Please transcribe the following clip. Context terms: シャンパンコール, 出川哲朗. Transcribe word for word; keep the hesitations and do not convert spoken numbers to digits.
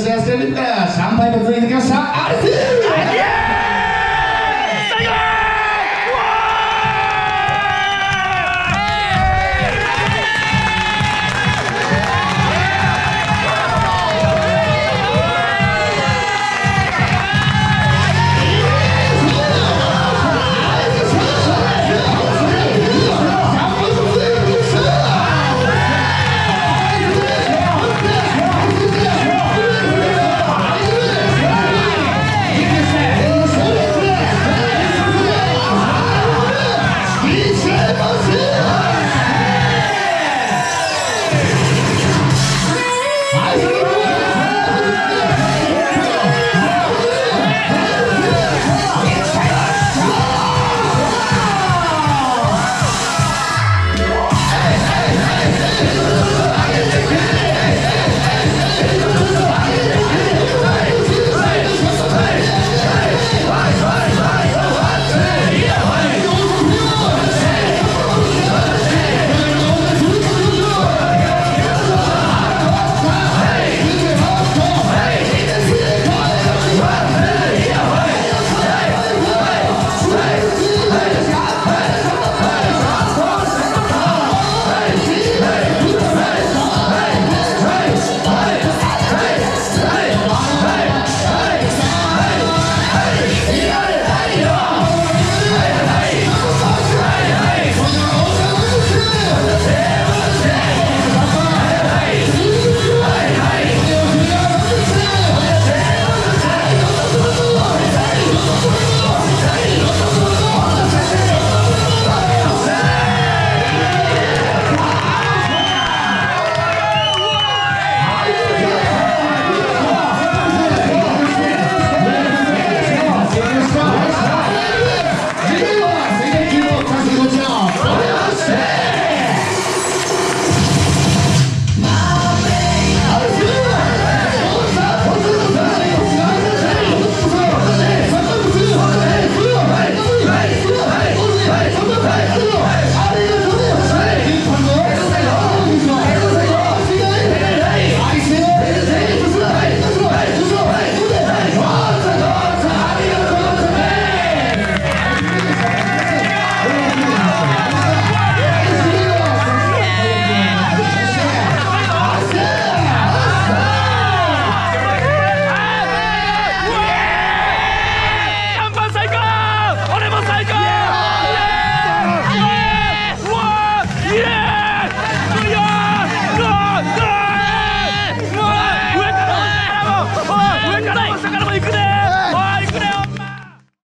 し合わせてるからシャンパイがついてきました。アリス